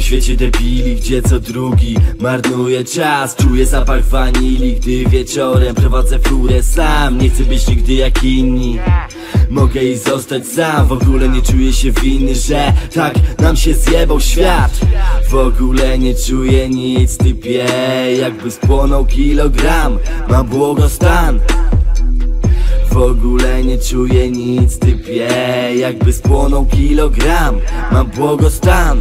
tym świecie debili, gdzie co drugi marnuje czas. Czuję zapach wanili, gdy wieczorem prowadzę furę sam. Nie chcę być nigdy jak inni, mogę i zostać sam. W ogóle nie czuję się winny, że tak nam się zjebał świat. W ogóle nie czuję nic, typie, jakby spłonął kilogram. Mam błogostan. W ogóle nie czuję nic, typie, jakby spłonął kilogram. Mam błogostan.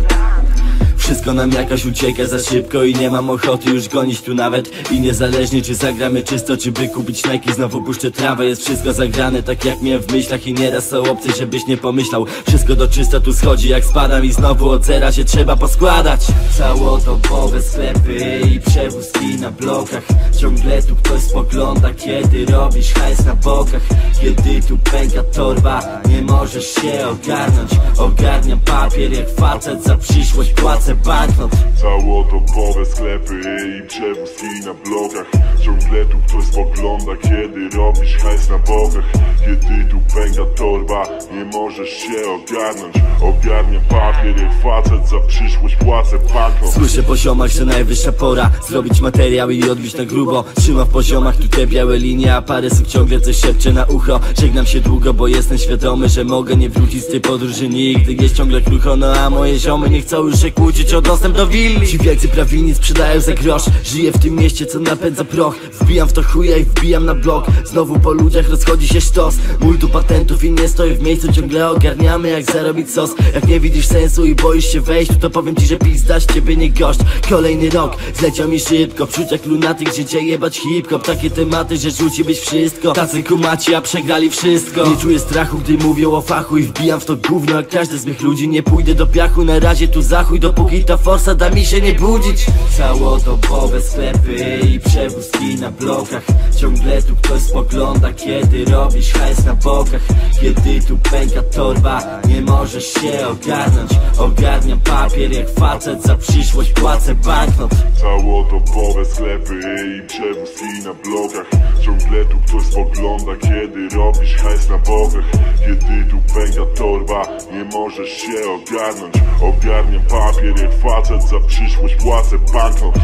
Wszystko nam jakaś ucieka za szybko i nie mam ochoty już gonić tu nawet. I niezależnie czy zagramy czysto, czy by kupić Nike, znowu puszczę trawę, jest wszystko zagrane tak jak mnie w myślach. I nieraz są opcje, żebyś nie pomyślał, wszystko do czysta tu schodzi jak spadam. I znowu od zera się trzeba poskładać. Całodobowe sklepy i przewózki na blokach. Ciągle tu ktoś spogląda, kiedy robisz hajs na bokach. Kiedy tu pęka torba, nie możesz się ogarnąć. Ogarniam papier jak facet, za przyszłość płacę banknot. Całodobowe sklepy i przewózki na blokach. Ciągle tu ktoś spogląda, kiedy robisz hajs na bokach. Kiedy tu pęka torba, nie możesz się ogarnąć. Ogarniam papier jak facet, za przyszłość płacę banknot. Słyszę po ziomach, że najwyższa pora zrobić materiał i odbić na grubo. Trzyma w poziomach tu te białe linie, a parę słów ciągle coś szepcze na ucho. Żegnam się długo, bo jestem świadomy, że mogę nie wrócić z tej podróży nigdy. Jest ciągle krucho, no a moje ziomy nie chcą już się kłócić o dostęp do willi. Ci wielcy prawilni sprzedają za grosz. Żyję w tym mieście, co napędza proch. Wbijam w to chuja i wbijam na blok. Znowu po ludziach rozchodzi się sztos. Multu patentów i nie stoję w miejscu. Ciągle ogarniamy jak zarobić sos. Jak nie widzisz sensu i boisz się wejść, to powiem ci, że pizda z ciebie nie gość. Kolejny rok zleciał mi szybko. Wczuć jak lunatyk, gdzie cię jebać hip-hop. Takie tematy, że rzuci być wszystko. Tacy kumaci, a przegrali wszystko. Nie czuję strachu, gdy mówią o fachu i wbijam w to gówno jak każdy z mych ludzi. Nie pójdę do piachu, na razie tu zachuj, dopóki ta forsa da mi się nie budzić. Całodobowe sklepy i przewózki na blokach. Ciągle tu ktoś spogląda, kiedy robisz hajs na bokach. Kiedy tu pęka torba, nie możesz się ogarnąć. Ogarniam papier jak facet, za przyszłość płacę banknot. Całodobowe sklepy i przewózki na blokach. Ciągle tu ktoś spogląda, kiedy robisz hajs na bokach. Kiedy tu pęka torba, nie możesz się ogarnąć. Ogarniam papier jak facet, za przyszłość płacę banknot.